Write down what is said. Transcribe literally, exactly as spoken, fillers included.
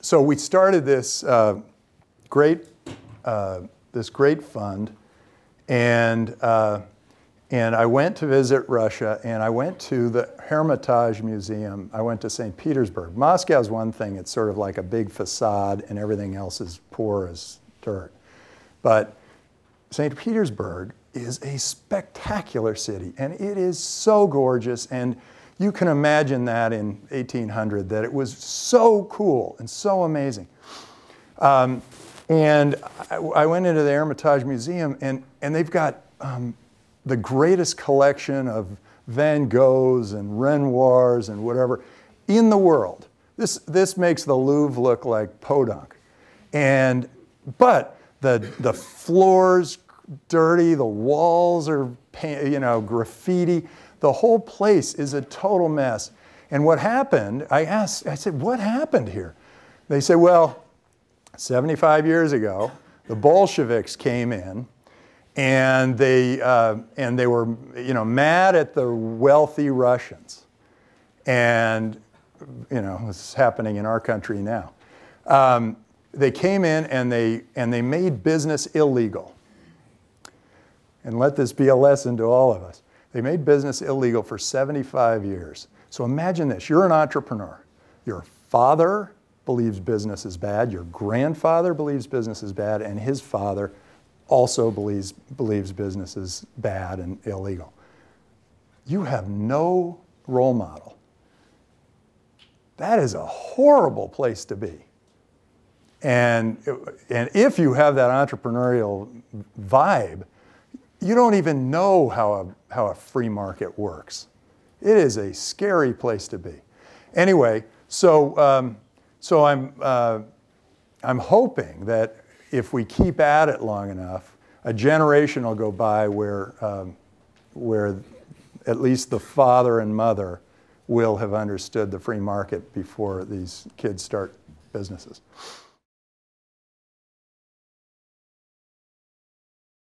so we started this uh, great uh, this great fund, and uh, and I went to visit Russia, and I went to the Hermitage Museum. I went to Saint Petersburg. Moscow's one thing; it's sort of like a big facade, and everything else is poor as dirt. But Saint Petersburg is a spectacular city, and it is so gorgeous. And you can imagine that in eighteen hundred, that it was so cool and so amazing. Um, and I, I went into the Hermitage Museum, and, and they've got um, the greatest collection of Van Goghs and Renoirs and whatever in the world. This, this makes the Louvre look like Podunk. And, but the, the floors dirty, the walls are you know, graffiti. The whole place is a total mess. And what happened, I asked, I said, what happened here? They said, well, seventy-five years ago, the Bolsheviks came in, and they, uh, and they were you know, mad at the wealthy Russians. And you know, this is happening in our country now. Um, they came in, and they, and they made business illegal. And let this be a lesson to all of us. They made business illegal for seventy-five years. So imagine this, you're an entrepreneur. Your father believes business is bad, your grandfather believes business is bad, and his father also believes, believes business is bad and illegal. You have no role model. That is a horrible place to be. And, and if you have that entrepreneurial vibe, you don't even know how a, how a free market works. It is a scary place to be. Anyway, so, um, so I'm, uh, I'm hoping that if we keep at it long enough, a generation will go by where, um, where at least the father and mother will have understood the free market before these kids start businesses.